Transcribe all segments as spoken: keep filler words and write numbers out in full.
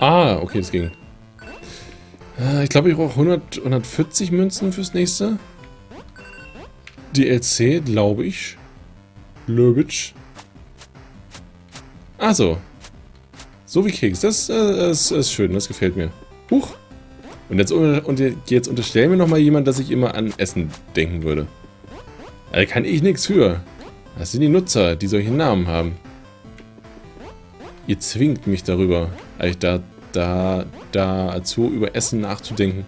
Ah, okay, das ging. Ich glaube, ich brauche hundert, hundertvierzig Münzen fürs nächste D L C, glaube ich. Löbitsch. Also, so wie Keks. Das äh, ist, ist schön, das gefällt mir. Huch. Und jetzt, und jetzt unterstellen mir nochmal jemand, dass ich immer an Essen denken würde. Da kann ich nichts für. Das sind die Nutzer, die solche Namen haben. Ihr zwingt mich darüber, eigentlich da, da, dazu über Essen nachzudenken.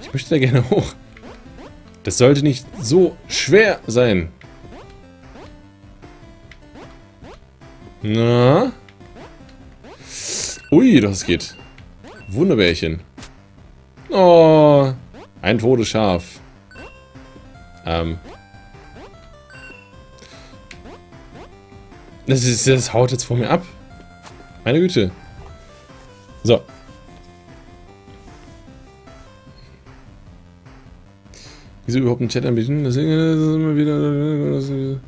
Ich möchte da gerne hoch. Das sollte nicht so schwer sein. Na? Ui, das geht. Wunderbärchen. Oh, ein totes Schaf. Ähm. Das, ist, das haut jetzt vor mir ab. Meine Güte. So. Wieso überhaupt einen Chat anbieten? Das ist immer wieder...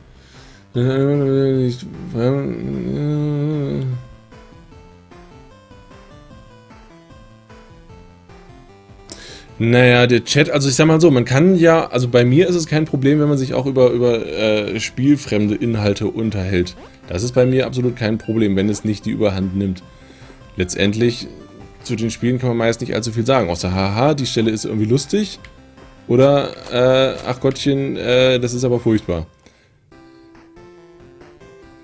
Naja, der Chat, also ich sag mal so, man kann ja, also bei mir ist es kein Problem, wenn man sich auch über, über äh, spielfremde Inhalte unterhält. Das ist bei mir absolut kein Problem, wenn es nicht die Überhand nimmt. Letztendlich, zu den Spielen kann man meist nicht allzu viel sagen, außer haha, die Stelle ist irgendwie lustig oder äh, ach Gottchen, äh, das ist aber furchtbar.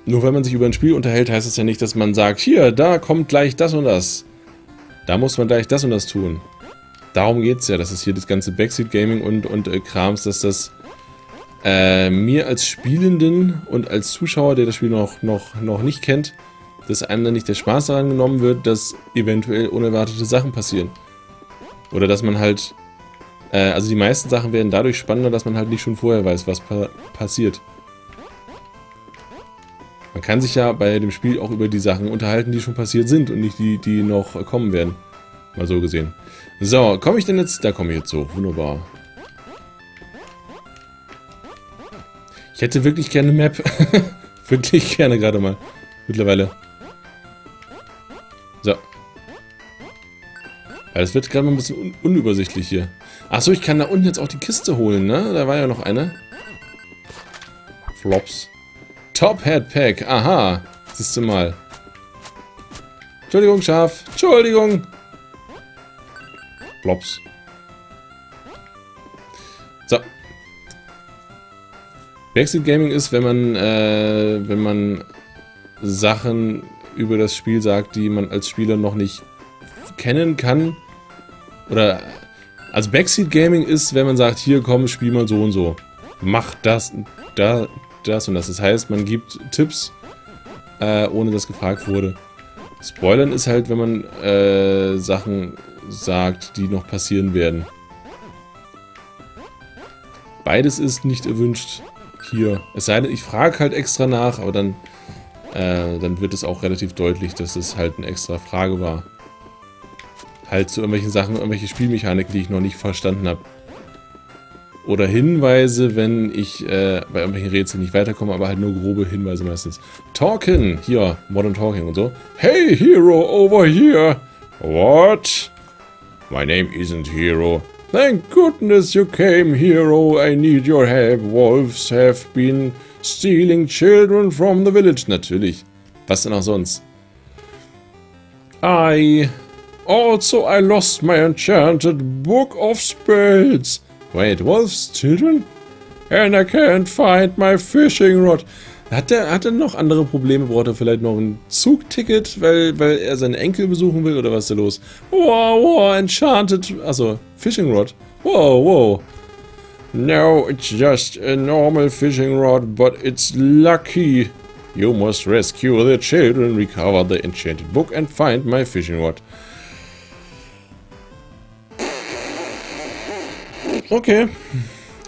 Nur wenn man sich über ein Spiel unterhält, heißt es ja nicht, dass man sagt, hier, da kommt gleich das und das. Da muss man gleich das und das tun. Darum geht es ja, dass es hier das ganze Backseat-Gaming und, und äh, Krams, dass das äh, mir als Spielenden und als Zuschauer, der das Spiel noch, noch, noch nicht kennt, dass einem dann nicht der Spaß daran genommen wird, dass eventuell unerwartete Sachen passieren. Oder dass man halt, äh, also die meisten Sachen werden dadurch spannender, dass man halt nicht schon vorher weiß, was pa- passiert. Man kann sich ja bei dem Spiel auch über die Sachen unterhalten, die schon passiert sind und nicht die, die noch kommen werden. Mal so gesehen. So, komme ich denn jetzt? Da komme ich jetzt so. Wunderbar. Ich hätte wirklich gerne eine Map. Wirklich gerne gerade mal. Mittlerweile. So. Weil das wird gerade mal ein bisschen un unübersichtlich hier. Achso, ich kann da unten jetzt auch die Kiste holen, ne? Da war ja noch eine. Flops. Top Hat Pack, aha, siehst du mal. Entschuldigung, Schaf, Entschuldigung. Blops. So. Backseat Gaming ist, wenn man, äh, wenn man Sachen über das Spiel sagt, die man als Spieler noch nicht kennen kann. Oder, also Backseat Gaming ist, wenn man sagt, hier komm, spiel mal so und so. Mach das, da. Das und das. Das heißt, man gibt Tipps, äh, ohne dass gefragt wurde. Spoilern ist halt, wenn man äh, Sachen sagt, die noch passieren werden. Beides ist nicht erwünscht hier. Es sei denn, ich frage halt extra nach, aber dann, äh, dann wird es auch relativ deutlich, dass es halt eine extra Frage war. Halt zu irgendwelchen Sachen, irgendwelche Spielmechaniken, die ich noch nicht verstanden habe. Oder Hinweise, wenn ich äh, bei irgendwelchen Rätseln nicht weiterkomme, aber halt nur grobe Hinweise meistens. Talking! Hier, Modern Talking und so. Hey, Hero, over here! What? My name isn't Hero. Thank goodness you came, Hero. I need your help. Wolves have been stealing children from the village. Natürlich. Was denn auch sonst? I... Also, I lost my enchanted book of spells. Wait, Wolf's Children? And I can't find my fishing rod. Hat er hat er noch andere Probleme? Braucht er vielleicht noch ein Zugticket, weil, weil er seinen Enkel besuchen will? Oder was ist da los? Wow, wow, enchanted... Achso, fishing rod. Wow, wow. No, it's just a normal fishing rod, but it's lucky. You must rescue the children, recover the enchanted book and find my fishing rod. Okay.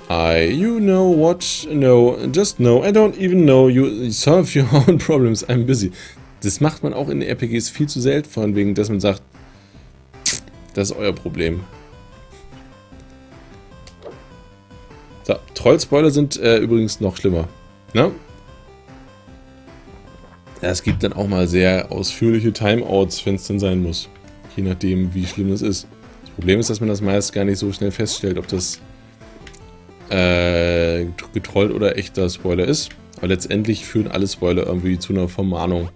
I, you know what? No, just no. I don't even know. You solve your own problems. I'm busy. Das macht man auch in R P Gs viel zu selten, von wegen, dass man sagt, das ist euer Problem. So, Troll-Spoiler sind äh, übrigens noch schlimmer. Ne? Es gibt dann auch mal sehr ausführliche Timeouts, wenn es dann sein muss. Je nachdem, wie schlimm es ist. Das Problem ist, dass man das meist gar nicht so schnell feststellt, ob das äh, getrollt oder echter Spoiler ist. Aber letztendlich führen alle Spoiler irgendwie zu einer Vermahnung.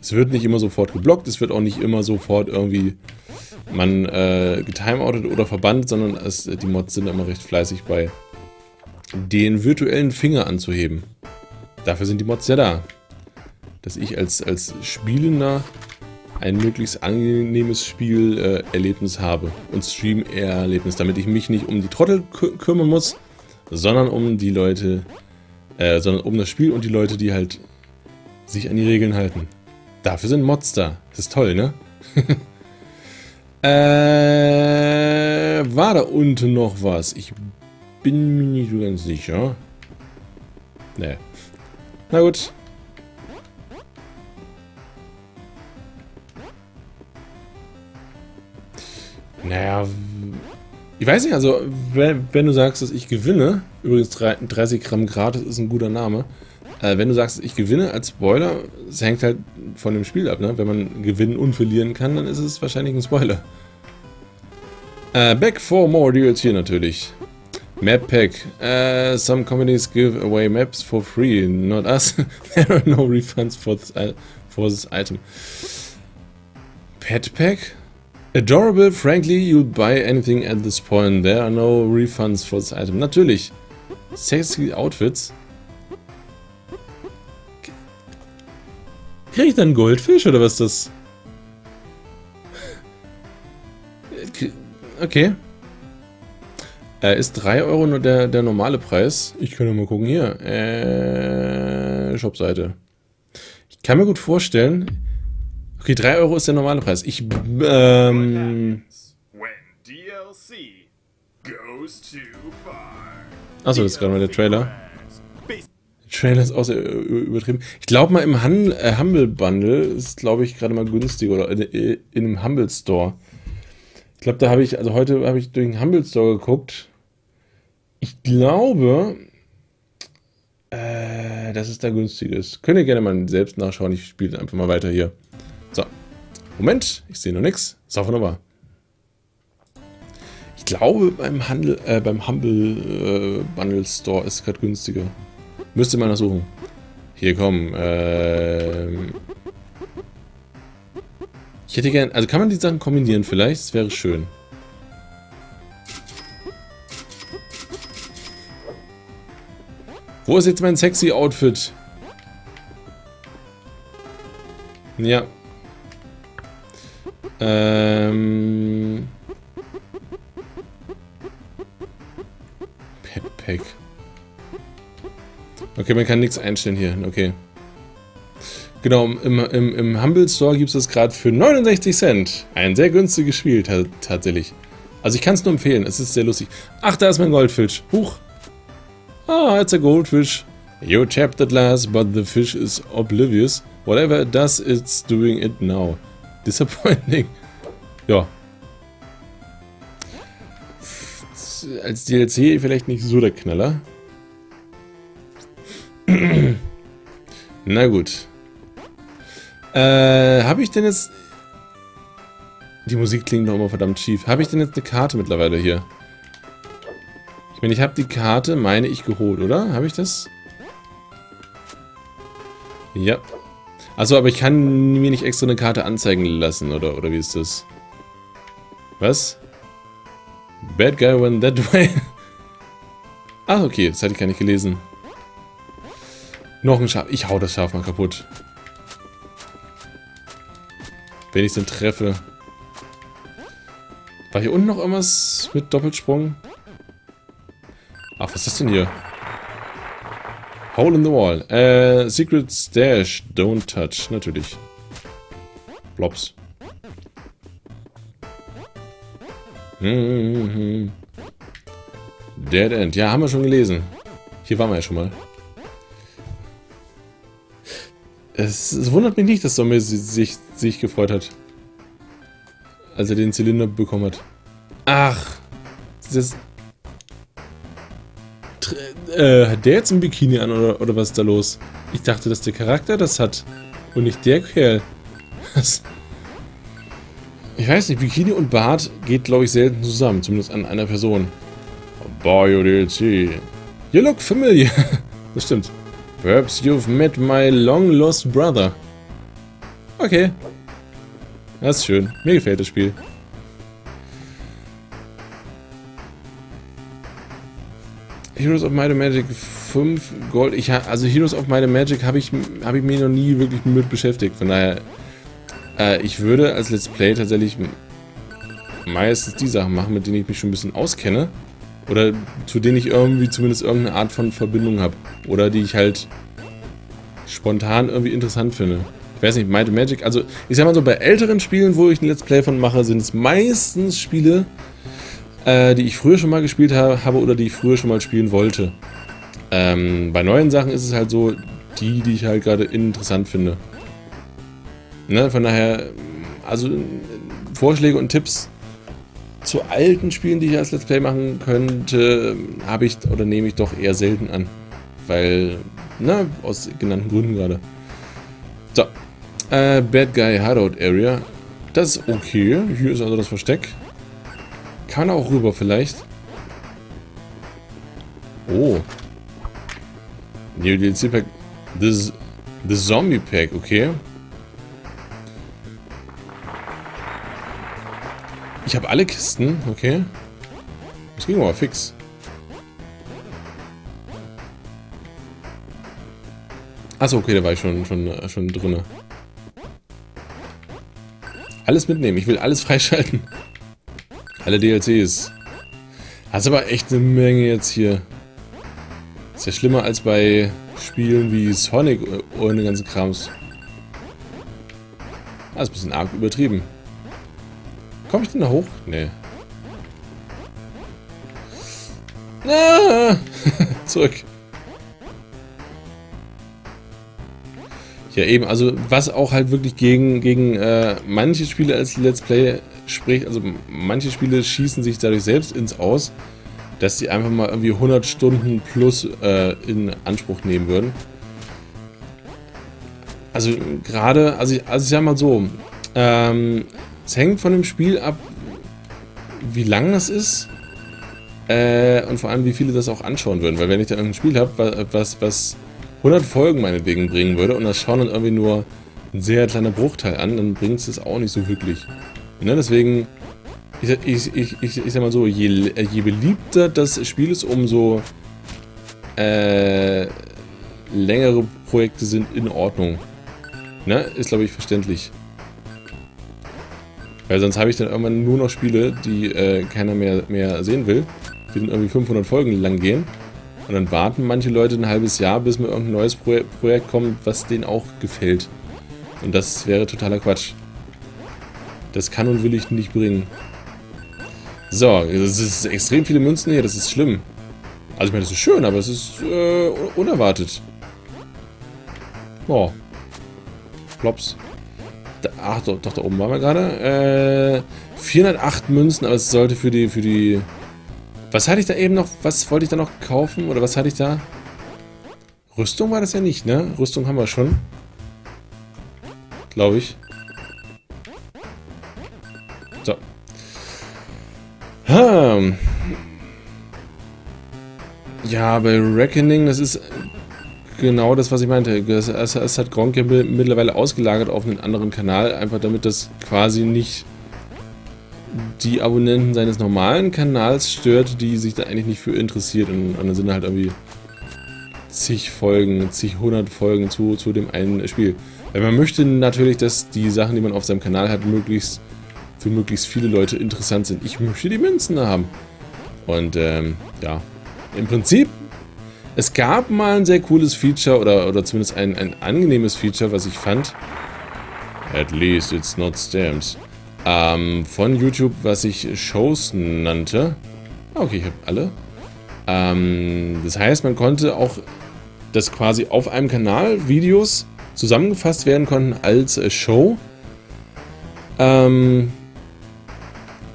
Es wird nicht immer sofort geblockt, es wird auch nicht immer sofort irgendwie man äh, getimeoutet oder verbannt, sondern es, die Mods sind immer recht fleißig bei, den virtuellen Finger anzuheben. Dafür sind die Mods ja da. Dass ich als, als Spielender ein möglichst angenehmes Spielerlebnis habe und Stream-Erlebnis, damit ich mich nicht um die Trottel kü kümmern muss, sondern um die Leute, äh, sondern um das Spiel und die Leute, die halt sich an die Regeln halten. Dafür sind Mods da. Das ist toll, ne? äh, war da unten noch was? Ich bin mir nicht so ganz sicher. Ne. Na gut. Naja, ich weiß nicht, also wenn, wenn du sagst, dass ich gewinne, übrigens dreißig Gramm gratis ist ein guter Name, äh, wenn du sagst, ich gewinne als Spoiler, es hängt halt von dem Spiel ab, ne? Wenn man gewinnen und verlieren kann, dann ist es wahrscheinlich ein Spoiler. Äh, back for more D L C natürlich. Map Pack. Uh, some companies give away maps for free, not us. There are no refunds for this, for this item. Pet Pack? Adorable, frankly, you'll buy anything at this point. There are no refunds for this item. Natürlich. Sexy Outfits. Krieg ich dann Goldfisch oder was ist das? Okay. Äh, ist drei Euro nur der, der normale Preis? Ich kann ja mal gucken hier. Äh, Shopseite. Ich kann mir gut vorstellen. Okay, drei Euro ist der normale Preis. Ich. Ähm. Achso, das ist gerade mal der Trailer. Der Trailer ist außer übertrieben. Ich glaube mal im Han äh, Humble Bundle ist, glaube ich, gerade mal günstig oder in, in einem Humble Store. Ich glaube, da habe ich. Also heute habe ich durch den Humble Store geguckt. Ich glaube, äh, dass es da günstig ist. Könnt ihr gerne mal selbst nachschauen. Ich spiele einfach mal weiter hier. So. Moment, ich sehe noch nichts. Ist auch wunderbar. Ich glaube, beim, Handel, äh, beim Humble äh, Bundle Store ist es gerade günstiger. Müsste mal nachsuchen. Hier, komm. Ähm ich hätte gern. Also kann man die Sachen kombinieren vielleicht? Das wäre schön. Wo ist jetzt mein sexy Outfit? Ja. Ähm. Pet Pack. Okay, man kann nichts einstellen hier. Okay. Genau, im, im, im Humble Store gibt es das gerade für neunundsechzig Cent. Ein sehr günstiges Spiel ta tatsächlich. Also ich kann es nur empfehlen, es ist sehr lustig. Ach, da ist mein Goldfisch. Huch. Ah, it's a goldfish. You tapped the glass, but the fish is oblivious. Whatever it does, it's doing it now. Disappointing. Ja. Als D L C vielleicht nicht so der Knaller. Na gut. Äh, habe ich denn jetzt... Die Musik klingt noch immer verdammt schief. Habe ich denn jetzt eine Karte mittlerweile hier? Ich meine, ich habe die Karte, meine ich, geholt, oder? Habe ich das? Ja. Achso, aber ich kann mir nicht extra eine Karte anzeigen lassen, oder, oder wie ist das? Was? Bad guy went that way. Ach, okay, das hatte ich gar nicht gelesen. Noch ein Schaf. Ich hau das Schaf mal kaputt. Wenn ich es denn treffe. War hier unten noch irgendwas mit Doppelsprung? Ach, was ist das denn hier? Hole in the wall. Äh, Secret Stash. Don't touch. Natürlich. Blobs. Mm-hmm. Dead End. Ja, haben wir schon gelesen. Hier waren wir ja schon mal. Es, es wundert mich nicht, dass Zombie sich, sich gefreut hat. Als er den Zylinder bekommen hat. Ach. Das ist... Äh, hat der jetzt ein Bikini an oder, oder was ist da los? Ich dachte, dass der Charakter das hat. Und nicht der Kerl. Was? Ich weiß nicht, Bikini und Bart geht, glaube ich, selten zusammen. Zumindest an einer Person. Bio D L C. You look familiar. Das stimmt. Perhaps you've met my long lost brother. Okay. Das ist schön. Mir gefällt das Spiel. Heroes of Might and Magic fünf Gold. Ich ha also Heroes of Might and Magic habe ich, hab ich mich noch nie wirklich mit beschäftigt. Von daher, äh, ich würde als Let's Play tatsächlich meistens die Sachen machen, mit denen ich mich schon ein bisschen auskenne. Oder zu denen ich irgendwie zumindest irgendeine Art von Verbindung habe. Oder die ich halt spontan irgendwie interessant finde. Ich weiß nicht, Might and Magic, also ich sag mal so, bei älteren Spielen, wo ich ein Let's Play von mache, sind es meistens Spiele, äh, die ich früher schon mal gespielt habe oder die ich früher schon mal spielen wollte. Ähm, bei neuen Sachen ist es halt so, die, die ich halt gerade interessant finde. Ne, von daher, also Vorschläge und Tipps zu alten Spielen, die ich als Let's Play machen könnte, habe ich oder nehme ich doch eher selten an. Weil, na, aus genannten Gründen gerade. So, äh, Bad Guy Hideout Area. Das ist okay. Hier ist also das Versteck. Kann auch rüber vielleicht. Oh. New D L C Pack. The, the Zombie Pack, okay. Ich habe alle Kisten, okay. Das ging aber fix. Achso, okay, da war ich schon, schon, schon drin. Alles mitnehmen, ich will alles freischalten. Alle D L Cs. Hast aber echt eine Menge jetzt hier. Ist ja schlimmer als bei Spielen wie Sonic und den ganzen Krams. Ah, ist ein bisschen arg übertrieben. Komme ich denn da hoch? Nee. Ah, zurück. Ja, eben. Also, was auch halt wirklich gegen, gegen äh, manche Spiele als Let's Play spricht. Also, manche Spiele schießen sich dadurch selbst ins Aus, dass sie einfach mal irgendwie hundert Stunden plus äh, in Anspruch nehmen würden. Also, gerade, also, also ich sag mal so, ähm, es hängt von dem Spiel ab, wie lang das ist äh, und vor allem, wie viele das auch anschauen würden. Weil wenn ich da irgendein Spiel habe, was, was hundert Folgen meinetwegen bringen würde und das schauen dann irgendwie nur ein sehr kleiner Bruchteil an, dann bringt es das auch nicht so wirklich. Ne? Deswegen, ich, ich, ich, ich, ich sag mal so, je, je beliebter das Spiel ist, umso äh, längere Projekte sind in Ordnung. Ne? Ist, glaube ich, verständlich. Weil sonst habe ich dann irgendwann nur noch Spiele, die äh, keiner mehr, mehr sehen will, die dann irgendwie fünfhundert Folgen lang gehen. Und dann warten manche Leute ein halbes Jahr, bis mir irgendein neues Pro Projekt kommt, was denen auch gefällt. Und das wäre totaler Quatsch. Das kann und will ich nicht bringen. So, es ist extrem viele Münzen hier, das ist schlimm. Also ich meine, das ist schön, aber es ist äh, unerwartet. Boah. Plops. Ach, doch, doch, da oben waren wir gerade. Äh, vierhundertacht Münzen, aber es sollte für die, für die... Was hatte ich da eben noch? Was wollte ich da noch kaufen? Oder was hatte ich da? Rüstung war das ja nicht, ne? Rüstung haben wir schon. Glaube ich. So. Hm. Ja, bei Reckoning, das ist... Genau das, was ich meinte. Das, das, das hat Gronkh ja mittlerweile ausgelagert auf einen anderen Kanal, einfach damit das quasi nicht die Abonnenten seines normalen Kanals stört, die sich da eigentlich nicht für interessiert. Und, und dann sind halt irgendwie zig Folgen, zig hundert Folgen zu, zu dem einen Spiel. Weil man möchte natürlich, dass die Sachen, die man auf seinem Kanal hat, möglichst für möglichst viele Leute interessant sind. Ich möchte die Münzen da haben. Und ähm, ja, im Prinzip... Es gab mal ein sehr cooles Feature, oder, oder zumindest ein, ein angenehmes Feature, was ich fand. At least it's not stamps. Ähm, von YouTube, was ich Shows nannte. Okay, ich habe alle. Ähm, das heißt, man konnte auch, dass quasi auf einem Kanal Videos zusammengefasst werden konnten als Show. Ähm...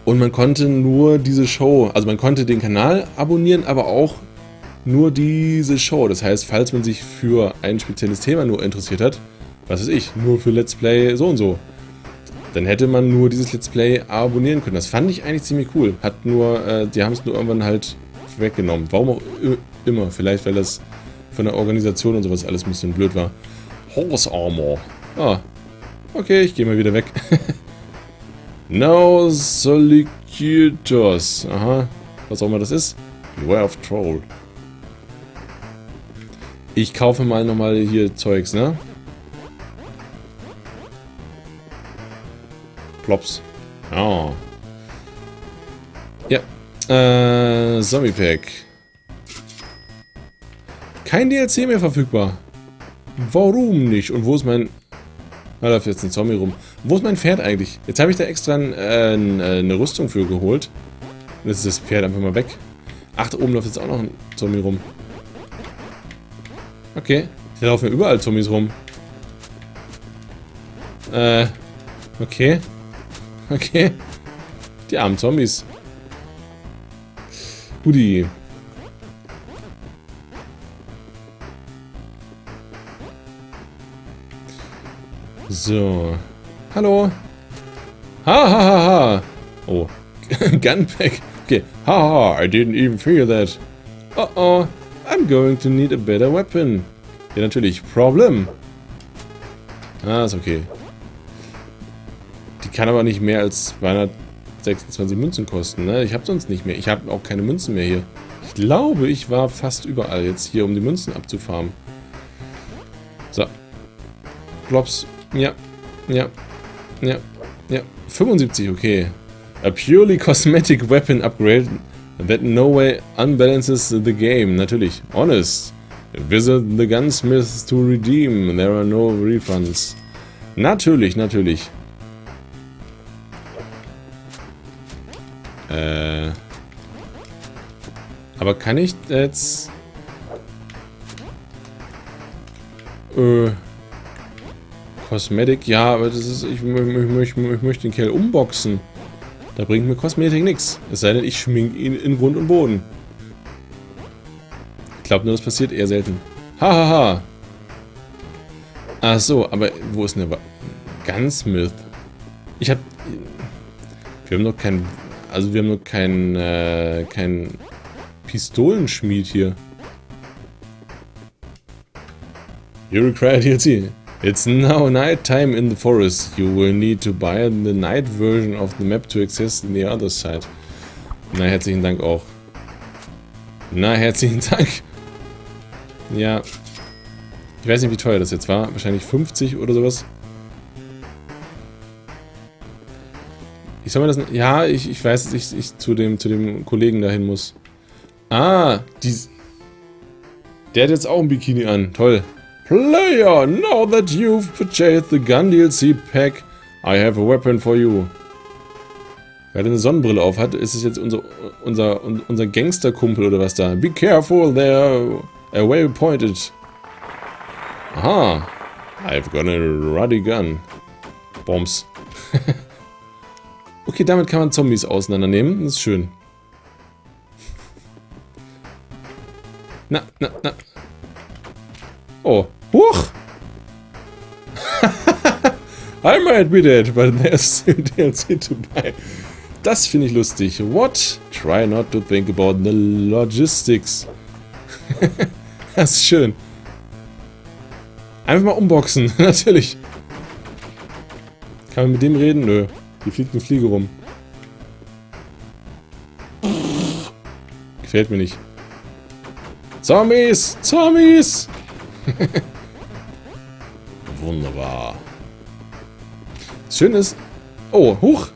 Und man konnte nur diese Show, also man konnte den Kanal abonnieren, aber auch nur diese Show. Das heißt, falls man sich für ein spezielles Thema nur interessiert hat, was weiß ich, nur für Let's Play so und so. Dann hätte man nur dieses Let's Play abonnieren können. Das fand ich eigentlich ziemlich cool. Hat nur, äh, die haben es nur irgendwann halt weggenommen. Warum auch immer. Vielleicht, weil das von der Organisation und sowas alles ein bisschen blöd war. Horse Armor. Ah. Okay, ich gehe mal wieder weg. No Solicutus. Aha. Was auch immer das ist. Beware of Troll. Ich kaufe mal nochmal hier Zeugs, ne? Plops. Oh. Ja. Äh, Zombie Pack. Kein D L C mehr verfügbar. Warum nicht? Und wo ist mein... Da läuft jetzt ein Zombie rum. Wo ist mein Pferd eigentlich? Jetzt habe ich da extra ein, äh, eine Rüstung für geholt. Und jetzt ist das Pferd einfach mal weg. Ach, da oben läuft jetzt auch noch ein Zombie rum. Okay. Da laufen überall Zombies rum. Äh. Okay. Okay. Die armen Zombies. Gudi. So. Hallo. Ha ha ha ha. Oh. Gunpack. Okay. Ha ha. I didn't even feel that. Oh oh. I'm going to need a better weapon. Ja, natürlich. Problem. Ah, ist okay. Die kann aber nicht mehr als zweihundertsechsundzwanzig Münzen kosten, ne? Ich habe sonst nicht mehr. Ich habe auch keine Münzen mehr hier. Ich glaube, ich war fast überall jetzt hier, um die Münzen abzufarmen. So. Plops. Ja. Ja. Ja. Ja. fünfundsiebzig, okay. A purely cosmetic weapon upgrade that in no way unbalances the game. Natürlich. Honest. Visit the gunsmith to redeem. There are no refunds. Natürlich, natürlich. Äh. Aber kann ich jetzt... Äh... Kosmetik? Ja, aber das ist... Ich, ich, ich, ich, ich möchte den Kerl umboxen. Da bringt mir Kosmetik nichts. Es sei denn, ich schminke ihn in Grund und Boden. Ich glaube nur, das passiert eher selten. Hahaha! Ha, ha. Ach so, aber wo ist denn der... Gunsmith? Ich hab... Wir haben noch keinen... Also wir haben nur keinen, äh, keinen Pistolenschmied hier. You require D L C. It's now night time in the forest. You will need to buy the night version of the map to access the other side. Na, herzlichen Dank auch. Na, herzlichen Dank. Ja. Ich weiß nicht, wie teuer das jetzt war. Wahrscheinlich fünfzig oder sowas. Ich soll mir das... Ja, ich, ich weiß, dass ich, ich zu, dem, zu dem Kollegen dahin muss. Ah, die... Der hat jetzt auch ein Bikini an. Toll. Player, now that you've purchased the Gun D L C Pack, I have a weapon for you. Weil er eine Sonnenbrille auf hat, ist es jetzt unser, unser, unser Gangsterkumpel oder was da. Be careful, they're well pointed. Aha. I've got a ruddy gun. Bombs. Okay, damit kann man Zombies auseinandernehmen. Das ist schön. Na, na, na. Oh. Huch! I might be dead, but there's still D L C to buy. Das finde ich lustig. What? Try not to think about the logistics. Das ist schön. Einfach mal umboxen, natürlich. Kann man mit dem reden? Nö. Hier fliegt eine Fliege rum. Gefällt mir nicht. Zombies! Zombies! Wunderbar. Schön ist... Oh, hoch!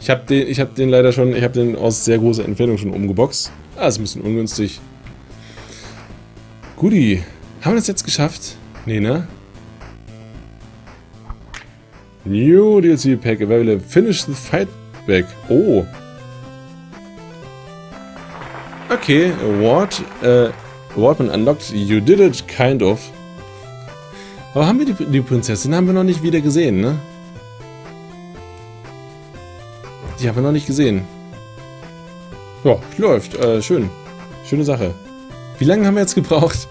Ich habe den, ich hab den leider schon... Ich habe den aus sehr großer Entfernung schon umgeboxt. Ah, ist ein bisschen ungünstig. Guti. Haben wir das jetzt geschafft? Nee, ne? New D L C Pack available. Finish the fight back. Oh. Okay. Award. Äh, Awardman unlocked. You did it, kind of. Aber haben wir die, die Prinzessin? Haben wir noch nicht wieder gesehen, ne? Die haben wir noch nicht gesehen. Ja, läuft. Äh, schön. Schöne Sache. Wie lange haben wir jetzt gebraucht?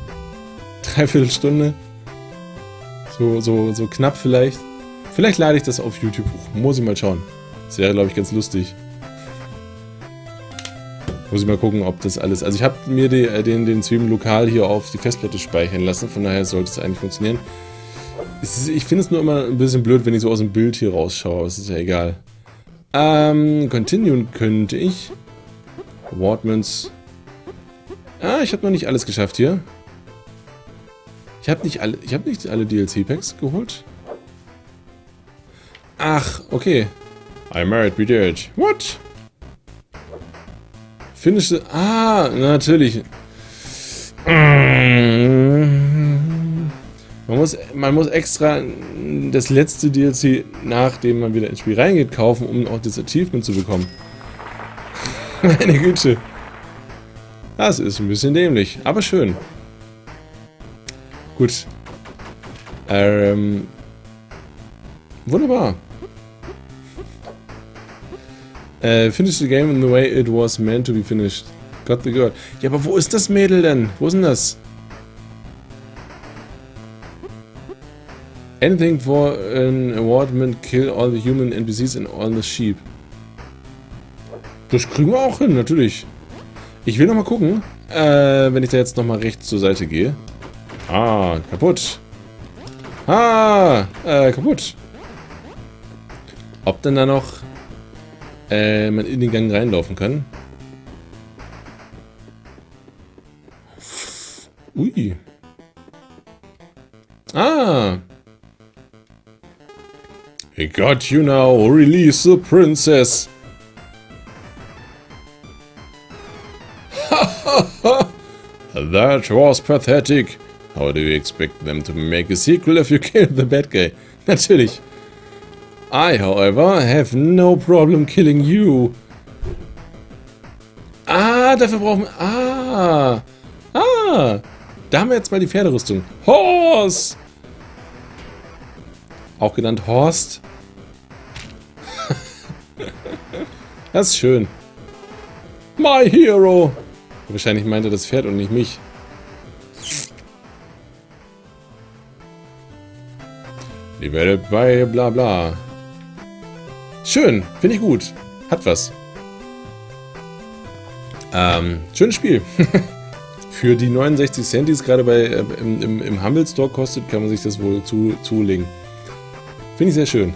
Dreiviertel Stunde. So, so, so knapp vielleicht. Vielleicht lade ich das auf YouTube hoch. Muss ich mal schauen. Das wäre, glaube ich, ganz lustig. Muss ich mal gucken, ob das alles... Also ich habe mir die, äh, den, den Stream lokal hier auf die Festplatte speichern lassen. Von daher sollte es eigentlich funktionieren. Es ist, ich finde es nur immer ein bisschen blöd, wenn ich so aus dem Bild hier rausschaue. Es ist ja egal. Ähm, continuen könnte ich. Wardmans. Ah, ich habe noch nicht alles geschafft hier. Ich habe nicht alle, ich habe nicht alle D L C-Packs geholt. Ach, okay. I married me dead. What? Finish the... Ah, natürlich. Man muss, man muss extra das letzte D L C, nachdem man wieder ins Spiel reingeht, kaufen, um auch das Achievement zu bekommen. Meine Güte. Das ist ein bisschen dämlich, aber schön. Gut. Ähm... Wunderbar. Äh, finish the game in the way it was meant to be finished. Got the girl. Ja, aber wo ist das Mädel denn? Wo ist denn das? Anything for an awardment, kill all the human N P Cs and all the sheep. Das kriegen wir auch hin, natürlich. Ich will nochmal gucken, äh, wenn ich da jetzt nochmal rechts zur Seite gehe. Ah, kaputt. Ah, äh, kaputt. Ob denn da noch äh, man in den Gang reinlaufen kann? Ui. Ah. I got you now. Release the princess. That was pathetic. How do you expect them to make a sequel if you kill the bad guy? Natürlich. I, however, have no problem killing you. Ah, dafür brauchen wir... Ah! Ah! Da haben wir jetzt mal die Pferderüstung. Horst! Auch genannt Horst. Das ist schön. My hero! Wahrscheinlich meint er das Pferd und nicht mich. Developed by bla bla. Schön, finde ich gut. Hat was. Ähm, schönes Spiel. Für die neunundsechzig Cent, die es gerade bei äh, im, im, im Humble Store kostet, kann man sich das wohl zu, zulegen. Finde ich sehr schön.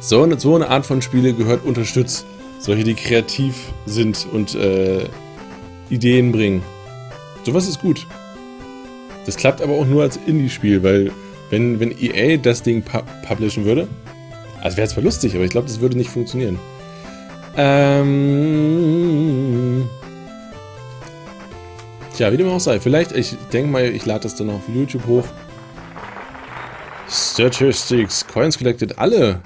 So eine, so eine Art von Spiele gehört unterstützt. Solche, die kreativ sind und äh, Ideen bringen. Sowas ist gut. Das klappt aber auch nur als Indie-Spiel, weil wenn, wenn E A das Ding pu publishen würde, also wäre es zwar lustig, aber ich glaube, das würde nicht funktionieren. Ähm... Tja, wie dem auch sei. Vielleicht, ich denke mal, ich lade das dann auf YouTube hoch. Statistics, Coins collected, alle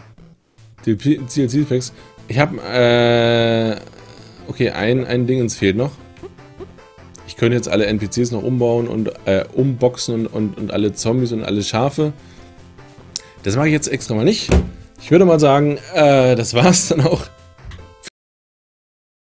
D L C-Packs. Ich habe, äh... Okay, ein, ein Ding uns fehlt noch. Ich könnte jetzt alle N P Cs noch umbauen und äh, umboxen und, und, und alle Zombies und alle Schafe. Das mache ich jetzt extra mal nicht. Ich würde mal sagen, äh, das war's dann auch.